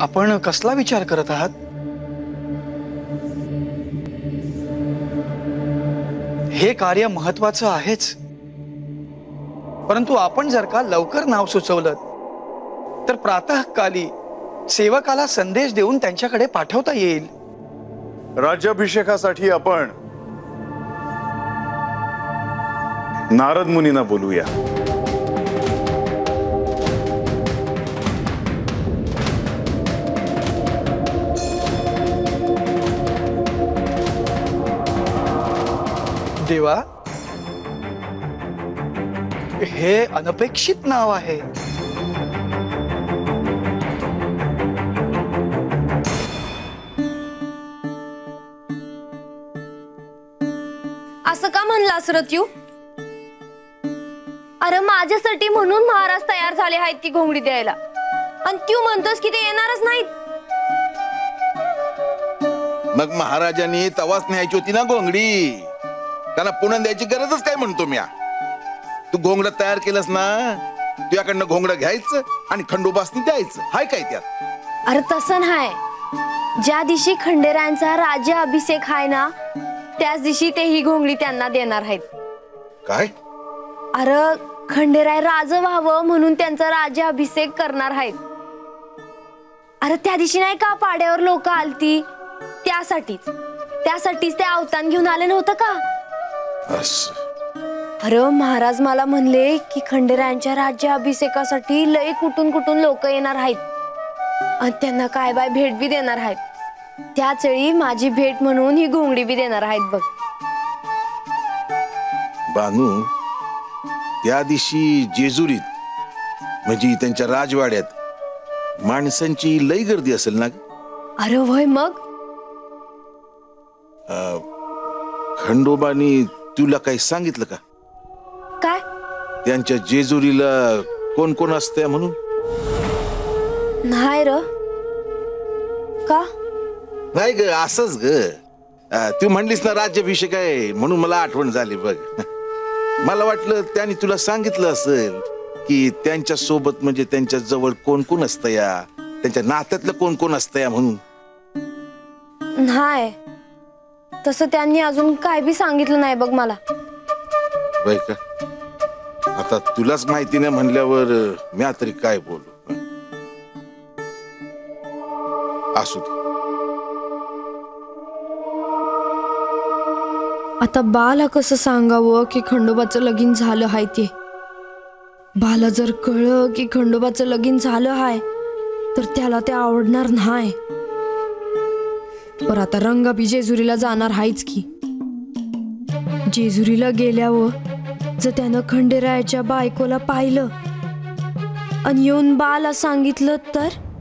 आपण कसला विचार करत आहात? हे कार्य महत्त्वाचं आहेच, परंतु आपण जर का लवकर नाव सुचवलं तर प्रातःकाली सेवकाला संदेश देऊन त्यांच्याकडे पाठवता येईल। राज्याभिषेकासाठी आपण नारद मुनींना बोलूया। देवा, हे अनपेक्षित नाव आहे। असं का म्हणलास रत्यू? अरे माझ्यासाठी म्हणून महाराज तयार झाले आहेत की घोंगडी द्यायला, आणि तू म्हणतोस की ते येणारच नाहीत? मग महाराजांनी तवाच न्यायची होती ना घोंगडी, पुन्हा द्यायची गरजच काय म्हणतो मी? तू घोंगडा तयार केलंस ना, तुझ्याकडनं घोंगडा घ्यायचं आणि खंडोबासनी द्यायचं, हाय काय त्यात? अरे तसं नाही, ज्या दिवशी खंडेरायांचा राज्याभिषेक आहे ना त्याच दिवशी ते ही घोंगडी त्यांना देणार आहेत। काय? अरे खंडेराय राज व्हावं म्हणून त्यांचा राज्याभिषेक करणार आहेत। अरे त्या दिवशी नाही का पाड्यावर लोक आलती, त्यासाठीच ते अवतान घेऊन आले नव्हतं का? अरे महाराज मला म्हणले की खंडेरायांच्या राज्याभिषेकासाठी लय कुठून लोक येणार आहेत आणि त्यांना काय बाय भेट बी देणार आहेत, त्याच वेळी माझी भेट म्हणून ही घोंगडी बी देणार आहेत। बघ बानू, त्या दिवशी जेजुरीत म्हणजे त्यांच्या राजवाड्यात माणसांची लय गर्दी असेल ना? अरे वय, मग खंडोबानी तुला काही सांगितलं का? काय? त्यांच्या जेजुरीला कोण कोण असते म्हणून? नाही र, का? नाही ग, असंच ग, तू म्हणलीस ना राज्याभिषेक आहे म्हणून मला आठवण झाली। बघ मला वाटलं त्यांनी तुला सांगितलं असेल की त्यांच्या सोबत म्हणजे त्यांच्या जवळ कोण कोण असतं या, त्यांच्या नात्यातलं कोण कोण असतं या म्हणून। नाही, तसं त्यांनी अजून काय बी सांगितलं नाही बघ मला। बघ का, आता तुलाच माहिती नाही म्हणल्यावर मी तरी काय बोलू? असू दे। आता बाला कसं सांगावं की खंडोबाचं लगीन झालं आहे ते? बाला जर कळलं की खंडोबाचं लगीन झालं आहे तर त्याला ते आवडणार नाही, पर आता रंगाबी जेजुरीला जाणार आहेच की। जेजुरीला गेल्यावर जर त्यानं खंडेरायाच्या बायकोला पाहिलं आणि येऊन बाला सांगितलं तर?